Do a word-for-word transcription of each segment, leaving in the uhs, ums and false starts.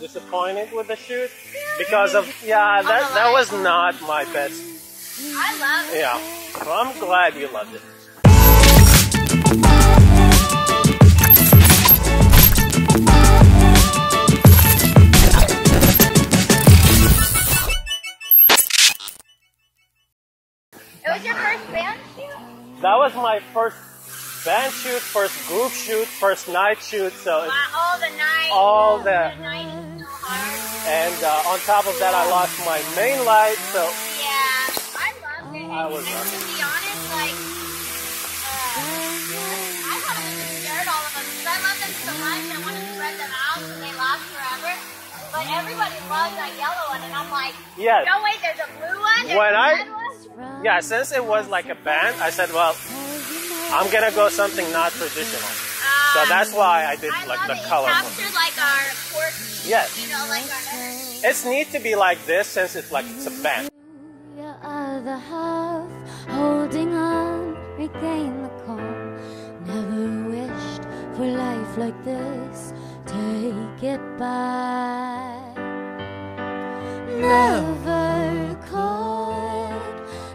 disappointed with the shoot because of, yeah, that, that was not my best. I love it. Yeah, well, I'm glad you loved it. It was your first band shoot? That was my first band shoot, first group shoot, first night shoot. So it's all the night, all the, the night is so hard. And uh, on top of that, I lost my main light. So yeah, I loved it. I was. And to be honest, like uh, I thought we could share all of them because I love them so much. I want to spread them out so they last forever. But everybody loves that yellow one, and I'm like, yes. No wait, there's a blue one. There's when a red I. One. Yeah, since it was like a band, I said, well, I'm gonna go something not traditional. Um, so that's why I did I like the color. Captured like our quirky, yes. You know, like our it's neat to be like this since it's like it's a band. Your other half, holding on, regain the calm. Never wished for life like this. Take it back. Never call.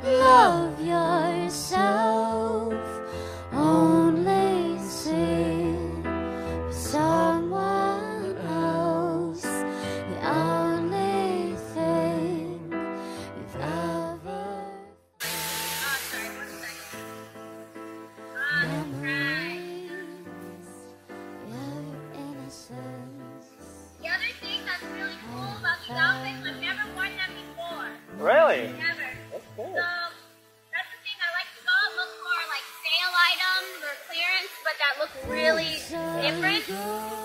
Love yourself, only sing for someone else, the only thing you've ever... Oh, sorry, one second. Memories, your innocence. The other thing that's really cool about these outfits, I've never worn them before. Really? Never. That's cool. So, really different,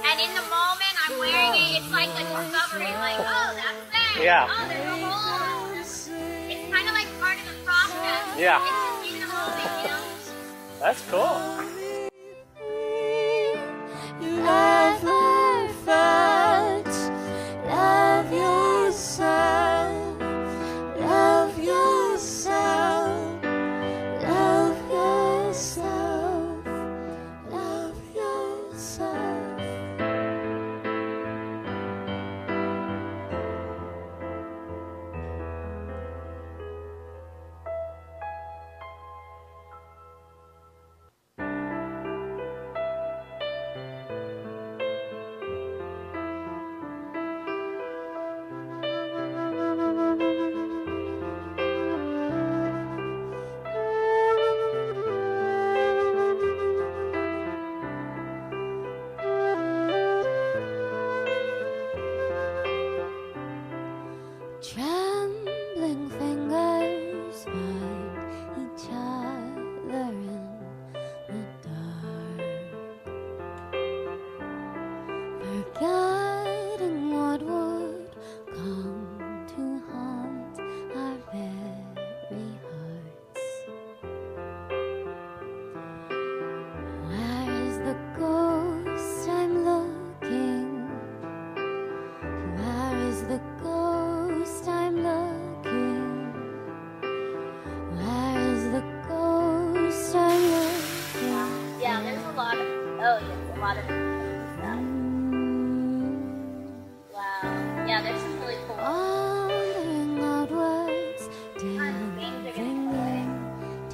and in the moment I'm wearing it, it's like a discovery, like, oh, that's that, yeah. Oh, there's a hole, it's kind of like part of the process, yeah. It's just even a little bit, you know? That's cool.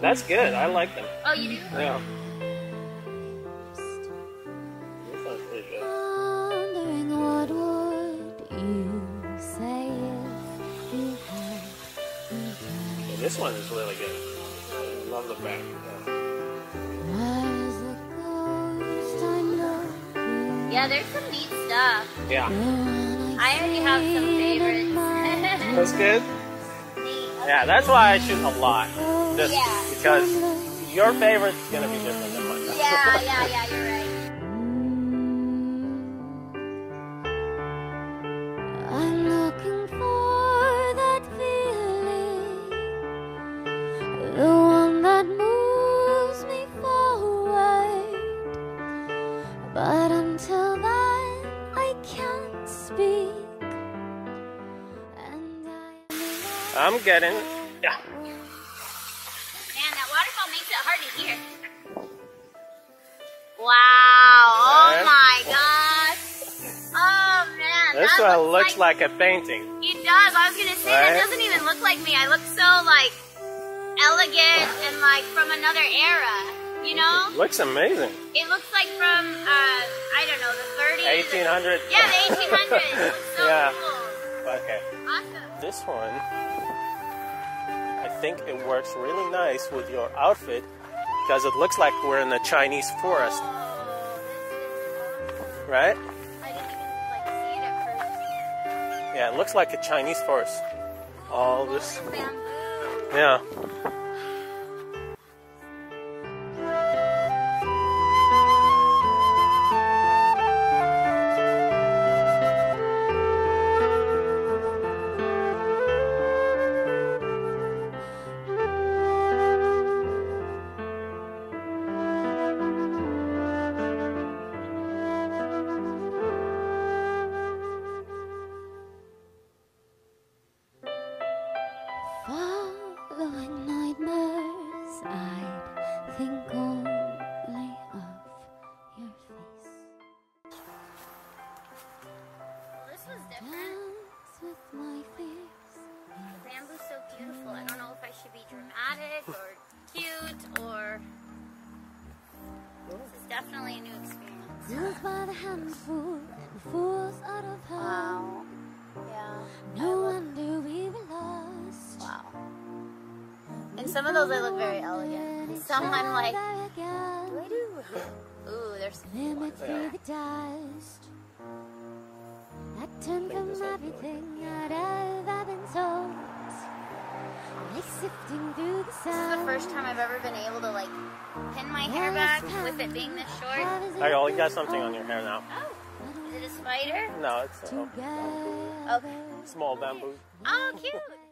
That's good. I like them. Oh, you do? Yeah. This sounds pretty good. Wondering what would you say if you had. This one is really good. I love the back. Yeah, there's some neat stuff. Yeah. I already have some favorites. That's good? Yeah, that's why I shoot a lot. Just yeah. Because your favorite's gonna be different than mine. Yeah, yeah, yeah, you're right. I'm looking for that feeling, the one that moves me forward. But until then, I can't speak. And I... I'm getting. Yeah. Here. Wow, oh my gosh. Oh man, that's This one looks, looks like, like a painting. It does. I was going to say, right? That doesn't even look like me. I look so, like, elegant and, like, from another era, you know? It looks amazing. It looks like from, uh, I don't know, the thirties. eighteen hundreds. The, yeah, the eighteen hundreds. It looks so yeah. cool. Okay. Awesome. This one, I think it works really nice with your outfit because it looks like we're in the Chinese forest. Oh, this is awesome. Right? Yeah, it looks like a Chinese forest. All this. Yeah. Following nightmares, I'd think only of your face. Well, this was different. With my face. The bamboo's so beautiful. I don't know if I should be dramatic or cute or... This is definitely a new experience. Moved by the handful and fools out of her. Wow. Yeah. No wonder we were lost. Wow. And some of those I look very elegant. And some I'm like, do I do? Ooh, there's some cool ones. Yeah. I turned from everything I'd ever been told. This is the first time I've ever been able to like pin my hair back with it being this short. I always got something on your hair now. Oh, is it a spider? No, it's a okay. small bamboo. Oh, cute.